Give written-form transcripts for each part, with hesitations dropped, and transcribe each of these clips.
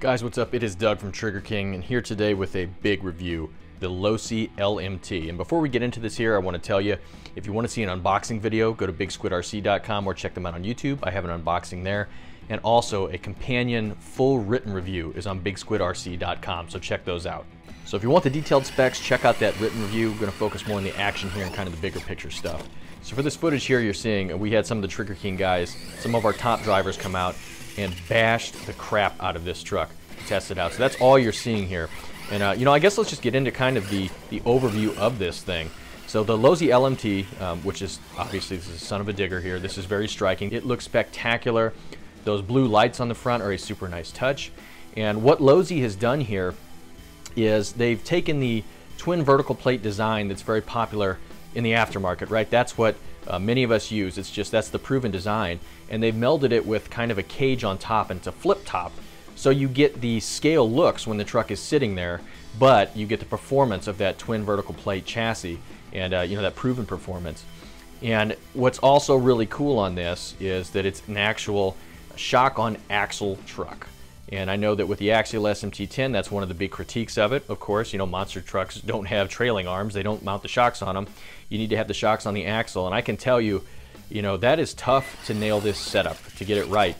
Guys, what's up? It is Doug from Trigger King and here today with a big review, the Losi LMT. And before we get into this here, I want to tell you, if you want to see an unboxing video, go to BigSquidRC.com or check them out on YouTube. I have an unboxing there. And also a companion full written review is on BigSquidRC.com, so check those out. So if you want the detailed specs, check out that written review. We're going to focus more on the action here and kind of the bigger picture stuff. So for this footage here you're seeing, we had some of the Trigger King guys, some of our top drivers come out and bashed the crap out of this truck to test it out. So that's all you're seeing here. And you know, I guess let's just get into kind of the overview of this thing. So the Losi LMT, which is obviously this is Son Uva Digger here, this is very striking. It looks spectacular. Those blue lights on the front are a super nice touch. And what Losi has done here is they've taken the twin vertical plate design that's very popular in the aftermarket, right? That's what many of us use. It's just that's the proven design. And they've melded it with kind of a cage on top and it's a flip top. So you get the scale looks when the truck is sitting there, but you get the performance of that twin vertical plate chassis and you know, that proven performance. And what's also really cool on this is that it's an actual shock on axle truck. And I know that with the Axial SMT10, that's one of the big critiques of it. Of course, you know, monster trucks don't have trailing arms. They don't mount the shocks on them. You need to have the shocks on the axle. And I can tell you, you know, that is tough to nail this setup, to get it right.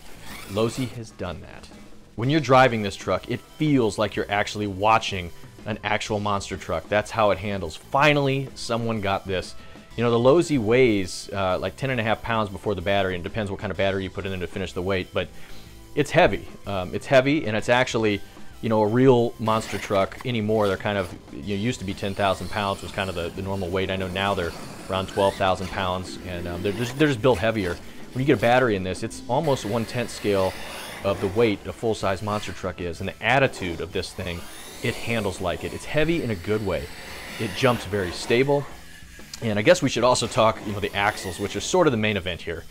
Losi has done that. When you're driving this truck, it feels like you're actually watching an actual monster truck. That's how it handles. Finally, someone got this. You know, the Losi weighs like 10.5 pounds before the battery, and it depends what kind of battery you put in to finish the weight, but it's heavy. It's heavy, and it's actually, you know, a real monster truck anymore. They're kind of, you know, used to be 10,000 pounds was kind of the normal weight. I know now they're around 12,000 pounds, and they're just built heavier. When you get a battery in this, it's almost 1/10 scale of the weight a full-size monster truck is, and the attitude of this thing, it handles like it. It's heavy in a good way. It jumps very stable. And I guess we should also talk, you know, the axles, which is sort of the main event here.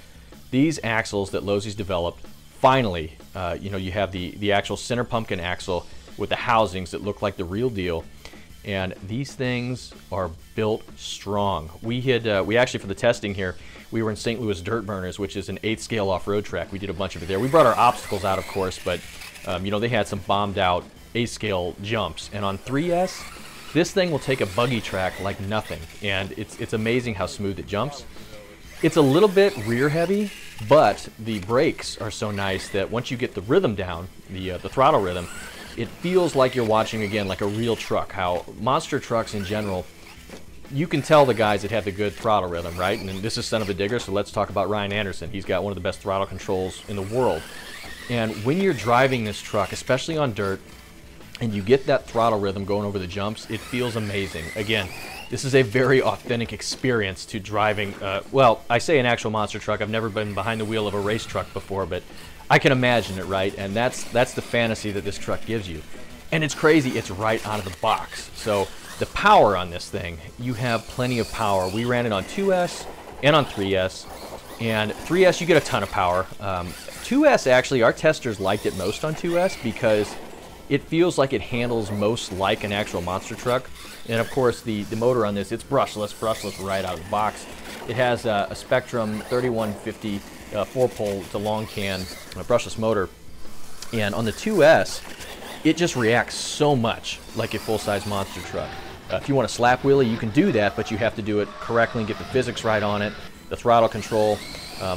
These axles that Losi's developed, finally, you know, you have the actual center pumpkin axle with the housings that look like the real deal. And these things are built strong. We had, we actually, for the testing here, we were in St. Louis Dirt Burners, which is an 8th scale off-road track. We did a bunch of it there. We brought our obstacles out, of course, but, you know, they had some bombed out 8th scale jumps. And on 3S, this thing will take a buggy track like nothing, and it's amazing how smooth it jumps. It's a little bit rear heavy, but the brakes are so nice that once you get the rhythm down, the throttle rhythm, it feels like you're watching, again, like a real truck. How monster trucks in general, you can tell the guys that have the good throttle rhythm, right? And this is Son Uva Digger, so let's talk about Ryan Anderson. He's got one of the best throttle controls in the world. And when you're driving this truck, especially on dirt, and you get that throttle rhythm going over the jumps, it feels amazing. Again, this is a very authentic experience to driving, well, I say an actual monster truck. I've never been behind the wheel of a race truck before, but I can imagine it, right? And that's the fantasy that this truck gives you. And it's crazy, it's right out of the box. So the power on this thing, you have plenty of power. We ran it on 2S and on 3S. And 3S, you get a ton of power. 2S, actually, our testers liked it most on 2S because it feels like it handles most like an actual monster truck. And of course the motor on this, it's brushless right out of the box. It has a Spektrum 3150 4-pole to long can brushless motor. And on the 2S, it just reacts so much like a full-size monster truck. If you want to slap wheelie, you can do that, but you have to do it correctly and get the physics right on it, the throttle control,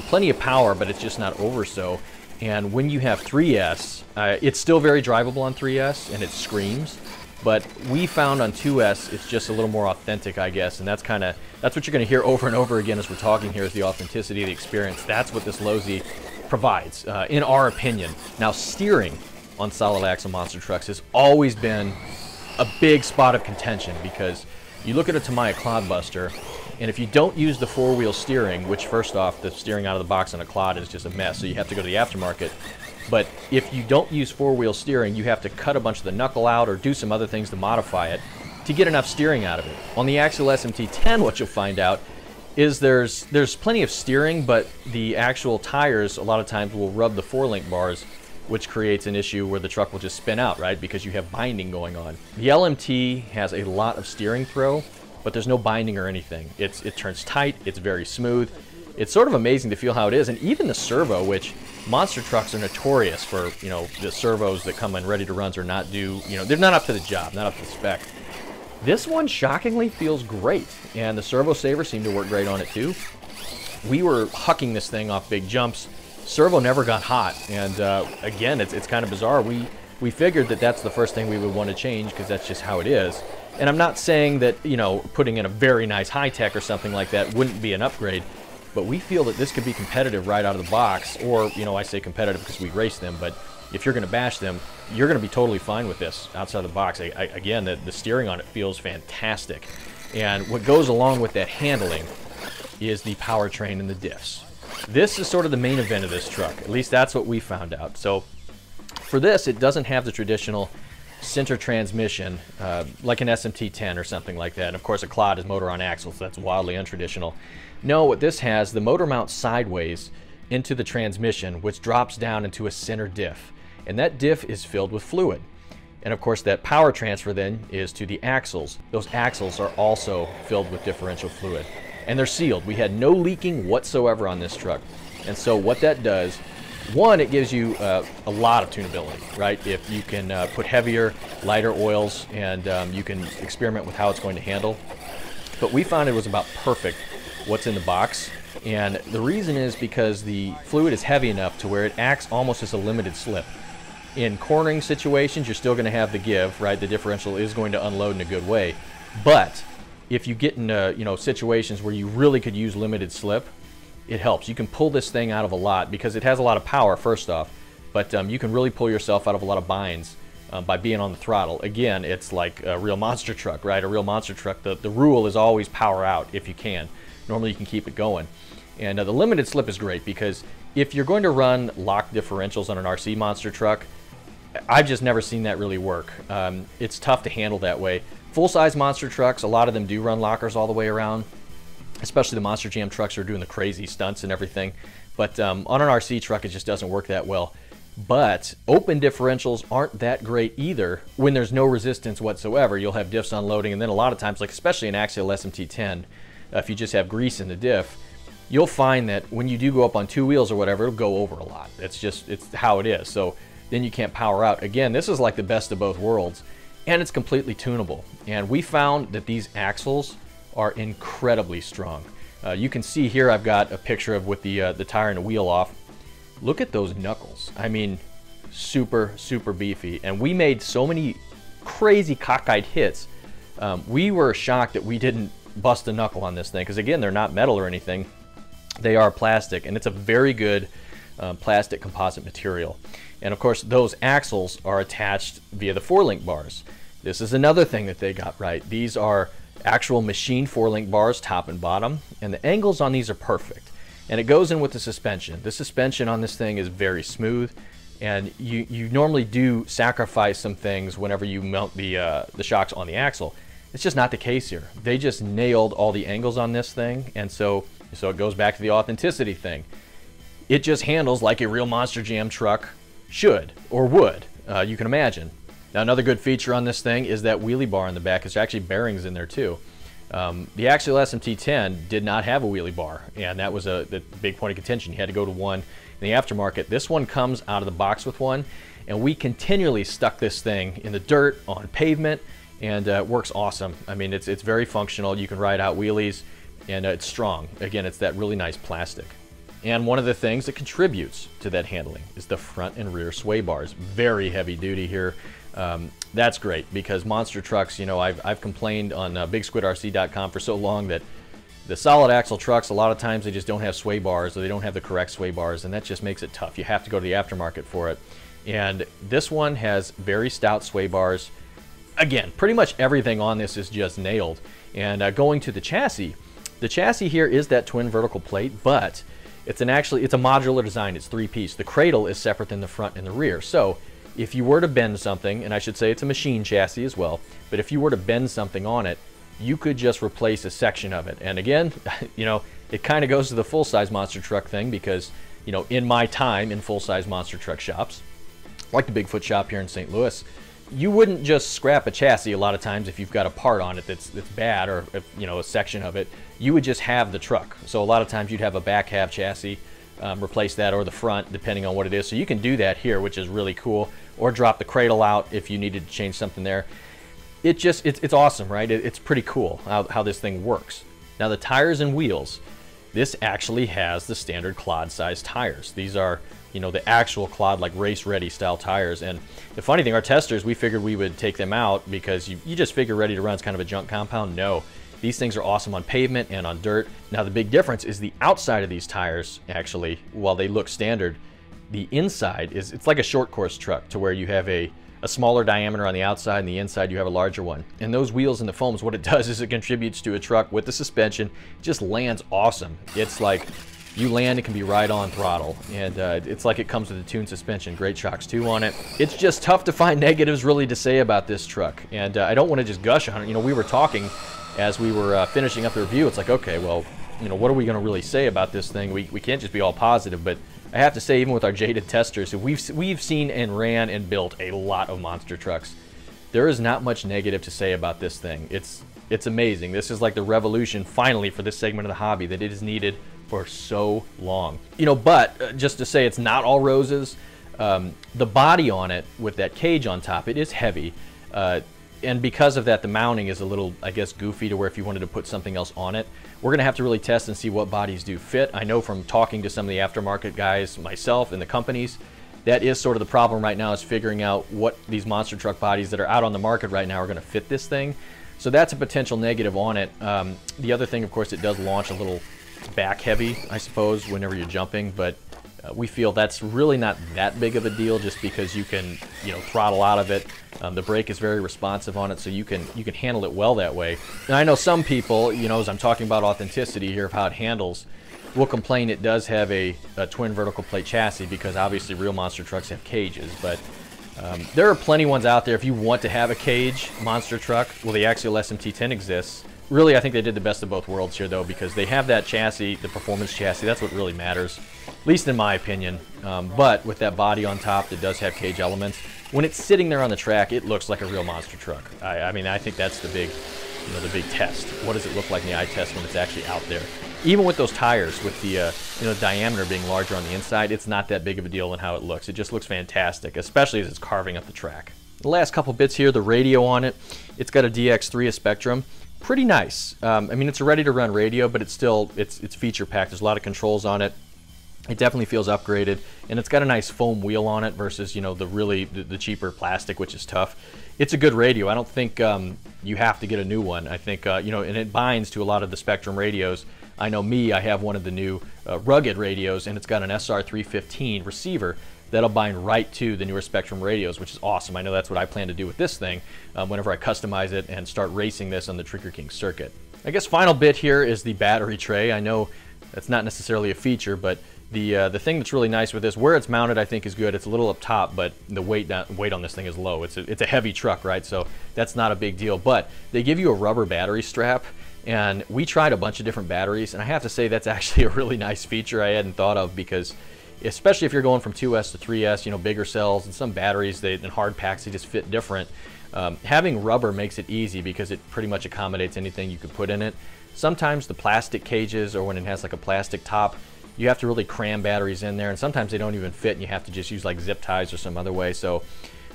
plenty of power, but it's just not over so. And when you have 3S, it's still very drivable on 3S, and it screams. But we found on 2S, it's just a little more authentic, I guess. And that's kind of, that's what you're going to hear over and over again as we're talking here, is the authenticity of the experience. That's what this Losi provides, in our opinion. Now, steering on solid axle monster trucks has always been a big spot of contention, because you look at a Tamiya Cloudbuster, and if you don't use the four-wheel steering, which first off, the steering out of the box on a Cloud is just a mess, so you have to go to the aftermarket. But if you don't use four-wheel steering, you have to cut a bunch of the knuckle out or do some other things to modify it to get enough steering out of it. On the Axial SMT10, what you'll find out is there's plenty of steering, but the actual tires a lot of times will rub the four-link bars, which creates an issue where the truck will just spin out, right? Because you have binding going on. The LMT has a lot of steering throw, but there's no binding or anything. It turns tight, it's very smooth. it's sort of amazing to feel how it is. And even the servo, which monster trucks are notorious for, you know, the servos that come in ready to runs are not due, you know, they're not up to the job, not up to the spec. This one shockingly feels great, and the servo saver seemed to work great on it too. We were hucking this thing off big jumps. Servo never got hot, and again, it's kind of bizarre. We figured that that's the first thing we would want to change because that's just how it is. And I'm not saying that, you know, putting in a very nice high-tech or something like that wouldn't be an upgrade, but we feel that this could be competitive right out of the box. Or, you know, I say competitive because we race them, but if you're going to bash them, you're going to be totally fine with this outside of the box. Again, the steering on it feels fantastic. And what goes along with that handling is the powertrain and the diffs. This is sort of the main event of this truck. At least that's what we found out. So for this, it doesn't have the traditional center transmission like an SMT10 or something like that. And of course, a clod is motor on axle, so that's wildly untraditional. No, what this has, the motor mounts sideways into the transmission, which drops down into a center diff. And that diff is filled with fluid. And of course, that power transfer then is to the axles. Those axles are also filled with differential fluid. And they're sealed. We had no leaking whatsoever on this truck. And so what that does, one, it gives you a lot of tunability, right? If you can put heavier, lighter oils, and you can experiment with how it's going to handle. But we found it was about perfect what's in the box. And the reason is because the fluid is heavy enough to where it acts almost as a limited slip. In cornering situations, you're still going to have the give, right? The differential is going to unload in a good way. But if you get in you know, situations where you really could use limited slip, it helps. You can pull this thing out of a lot because it has a lot of power, first off, but you can really pull yourself out of a lot of binds by being on the throttle. Again, it's like a real monster truck, right? A real monster truck, the rule is always power out if you can. Normally you can keep it going. And the limited slip is great because if you're going to run locked differentials on an RC monster truck, I've just never seen that really work. It's tough to handle that way. Full-size monster trucks, a lot of them do run lockers all the way around, especially the Monster Jam trucks are doing the crazy stunts and everything. But on an RC truck, it just doesn't work that well. But open differentials aren't that great either when there's no resistance whatsoever. You'll have diffs unloading, and then a lot of times, like especially an Axial SMT10, if you just have grease in the diff, you'll find that when you do go up on two wheels or whatever, it'll go over a lot. It's just, it's how it is. So then you can't power out. Again, this is like the best of both worlds, and it's completely tunable. And we found that these axles are incredibly strong. You can see here I've got a picture of with the tire and the wheel off. Look at those knuckles. I mean, super, super beefy. And we made so many crazy cockeyed hits. We were shocked that we didn't bust a knuckle on this thing because again, they're not metal or anything. They are plastic, and it's a very good plastic composite material. And of course, those axles are attached via the four-link bars. This is another thing that they got right. These are actual machine four-link bars, top and bottom, and the angles on these are perfect. And it goes in with the suspension. The suspension on this thing is very smooth, and you normally do sacrifice some things whenever you mount the shocks on the axle. It's just not the case here. They just nailed all the angles on this thing, and so it goes back to the authenticity thing. It just handles like a real Monster Jam truck should or would, you can imagine. Now, another good feature on this thing is that wheelie bar in the back. There's actually bearings in there too. The Axial SMT10 did not have a wheelie bar, and that was the big point of contention. You had to go to one in the aftermarket. This one comes out of the box with one, and we continually stuck this thing in the dirt, on pavement, and it works awesome. I mean, it's very functional. You can ride out wheelies, and it's strong. Again, it's that really nice plastic. And one of the things that contributes to that handling is the front and rear sway bars. Very heavy duty here. That's great because monster trucks, you know, I've complained on BigSquidRC.com for so long that the solid axle trucks, a lot of times they just don't have sway bars or they don't have the correct sway bars, and that just makes it tough. You have to go to the aftermarket for it. And this one has very stout sway bars. Again, pretty much everything on this is just nailed. And going to the chassis here is that twin vertical plate, but it's a modular design. It's three-piece. The cradle is separate than the front and the rear. So if you were to bend something, and I should say it's a machine chassis as well, but if you were to bend something on it, you could just replace a section of it. And again, you know, it kind of goes to the full-size monster truck thing because, you know, in my time in full-size monster truck shops, like the Bigfoot shop here in St. Louis, you wouldn't just scrap a chassis a lot of times if you've got a part on it that's bad, or if, you know, a section of it. You would just have the truck. So a lot of times you'd have a back half chassis, replace that, or the front, depending on what it is. So you can do that here, which is really cool. Or drop the cradle out if you needed to change something there. It just, it's awesome, right? It's pretty cool how this thing works. Now the tires and wheels. This actually has the standard clod size tires. These are, you know, the actual clod, like race ready style tires. And the funny thing, our testers, we figured we would take them out because you just figure ready to run is kind of a junk compound. No, these things are awesome on pavement and on dirt. Now the big difference is the outside of these tires, actually, while they look standard, the inside is, it's like a short course truck, to where you have a smaller diameter on the outside and the inside you have a larger one. And those wheels and the foams, what it does is it contributes to a truck with the suspension. It just lands awesome. It's like you land, it can be right on throttle. And it's like it comes with a tuned suspension. Great shocks too on it. It's just tough to find negatives really to say about this truck. And I don't want to just gush on it. You know, we were talking as we were finishing up the review. It's like, okay, well, you know, what are we going to really say about this thing? We can't just be all positive, but I have to say, even with our jaded testers, we've seen and ran and built a lot of monster trucks. There is not much negative to say about this thing. It's amazing. This is like the revolution, finally, for this segment of the hobby that it is needed for so long. You know, but just to say, it's not all roses. The body on it, with that cage on top, it is heavy. And because of that, the mounting is a little, I guess, goofy, to where if you wanted to put something else on it, we're gonna have to really test and see what bodies do fit. I know from talking to some of the aftermarket guys, myself, and the companies, that is sort of the problem right now, is figuring out what these monster truck bodies that are out on the market right now are gonna fit this thing. So that's a potential negative on it. The other thing, of course, it does launch a little back heavy, I suppose, whenever you're jumping, but we feel that's really not that big of a deal, just because you can, you know, throttle out of it. The brake is very responsive on it, so you can handle it well that way. And I know some people, you know, as I'm talking about authenticity here of how it handles, will complain it does have a twin vertical plate chassis, because obviously real monster trucks have cages. But there are plenty of ones out there. If you want to have a cage monster truck, well, the Axial SMT10 exists. Really, I think they did the best of both worlds here, though, because they have that chassis, the performance chassis. That's what really matters, at least in my opinion. But with that body on top that does have cage elements, when it's sitting there on the track, it looks like a real monster truck. I mean, I think that's the big, you know, the big test. What does it look like in the eye test when it's actually out there? Even with those tires, with the you know, diameter being larger on the inside, it's not that big of a deal in how it looks. It just looks fantastic, especially as it's carving up the track. The last couple bits here, the radio on it. It's got a DX3, a Spektrum. Pretty nice. I mean, it's a ready-to-run radio, but it's still, it's feature-packed. There's a lot of controls on it. It definitely feels upgraded, and it's got a nice foam wheel on it versus, you know, the really, the cheaper plastic, which is tough. It's a good radio. I don't think you have to get a new one. I think, you know, and it binds to a lot of the Spektrum radios. I know me, I have one of the new Rugged Radios, and it's got an SR315 receiver that'll bind right to the newer Spektrum radios, which is awesome. I know that's what I plan to do with this thing whenever I customize it and start racing this on the Trigger King circuit. I guess final bit here is the battery tray. I know that's not necessarily a feature, but the thing that's really nice with this, where it's mounted, I think is good. It's a little up top, but the weight on this thing is low. It's a heavy truck, right? So that's not a big deal, but they give you a rubber battery strap, and we tried a bunch of different batteries, and I have to say that's actually a really nice feature I hadn't thought of, because especially if you're going from 2S to 3S, you know, bigger cells, and some batteries and hard packs, they just fit different. Having rubber makes it easy, because it pretty much accommodates anything you could put in it. Sometimes the plastic cages, or when it has like a plastic top, you have to really cram batteries in there, and sometimes they don't even fit, and you have to just use like zip ties or some other way. So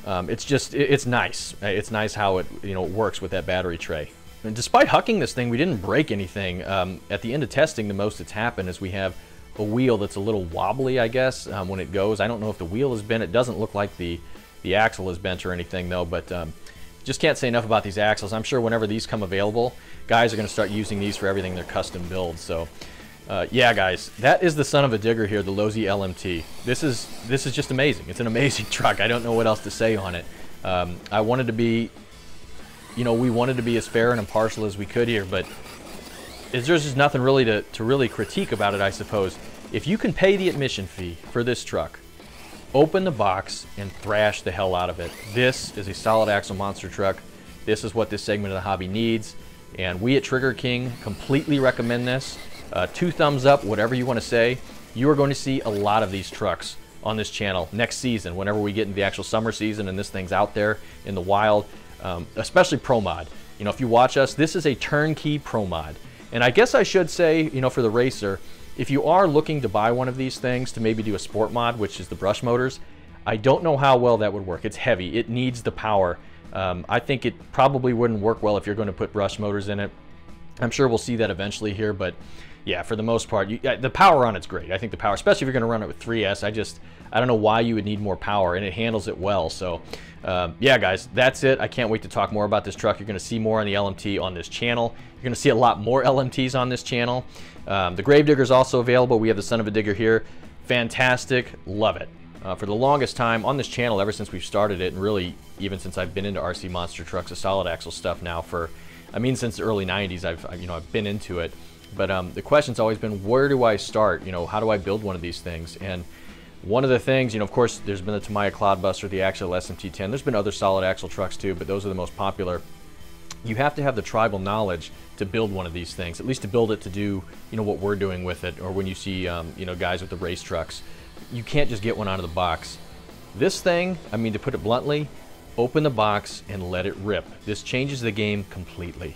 it's just, it's nice. It's nice how it, you know, works with that battery tray. And despite hucking this thing, we didn't break anything. At the end of testing, the most that's happened is we have a wheel that's a little wobbly, I guess, when it goes. I don't know if the wheel is bent. It doesn't look like the axle is bent or anything, though, but just can't say enough about these axles. I'm sure whenever these come available, guys are gonna start using these for everything their custom builds. So yeah, guys, that is the Son Uva Digger here, the Losi LMT. This is just amazing. It's an amazing truck. I don't know what else to say on it. I wanted to be, you know, we wanted to be as fair and impartial as we could here, but there's just nothing really to really critique about it, I suppose. If you can pay the admission fee for this truck, open the box and thrash the hell out of it. This is a solid axle monster truck. This is what this segment of the hobby needs. And we at Trigger King completely recommend this. 2 thumbs up, whatever you want to say. You are going to see a lot of these trucks on this channel next season, whenever we get into the actual summer season and this thing's out there in the wild, especially Pro Mod. You know, if you watch us, this is a turnkey Pro Mod. And I guess I should say, you know, for the racer, if you are looking to buy one of these things to maybe do a Sport Mod, which is the brush motors, I don't know how well that would work. It's heavy, it needs the power. I think it probably wouldn't work well if you're going to put brush motors in it. I'm sure we'll see that eventually here, but yeah, for the most part, the power on it's great. I think the power, especially if you're going to run it with 3S, I don't know why you would need more power, and it handles it well. So yeah, guys, that's it. I can't wait to talk more about this truck. You're going to see more on the LMT on this channel. You're going to see a lot more LMTs on this channel. The Grave Digger is also available. We have the Son Uva Digger here. Fantastic. Love it. For the longest time on this channel, ever since we've started it, and really even since I've been into RC monster trucks, the solid axle stuff now for, I mean, since the early 90s, I've been into it. But the question's always been, where do I start? You know, how do I build one of these things? And one of the things, you know, of course, there's been the Tamiya Cloudbuster, the Axial SMT10. There's been other solid axle trucks too, but those are the most popular. You have to have the tribal knowledge to build one of these things, at least to build it to do, you know, what we're doing with it, or when you see, you know, guys with the race trucks. You can't just get one out of the box. This thing, I mean, to put it bluntly, open the box and let it rip. This changes the game completely.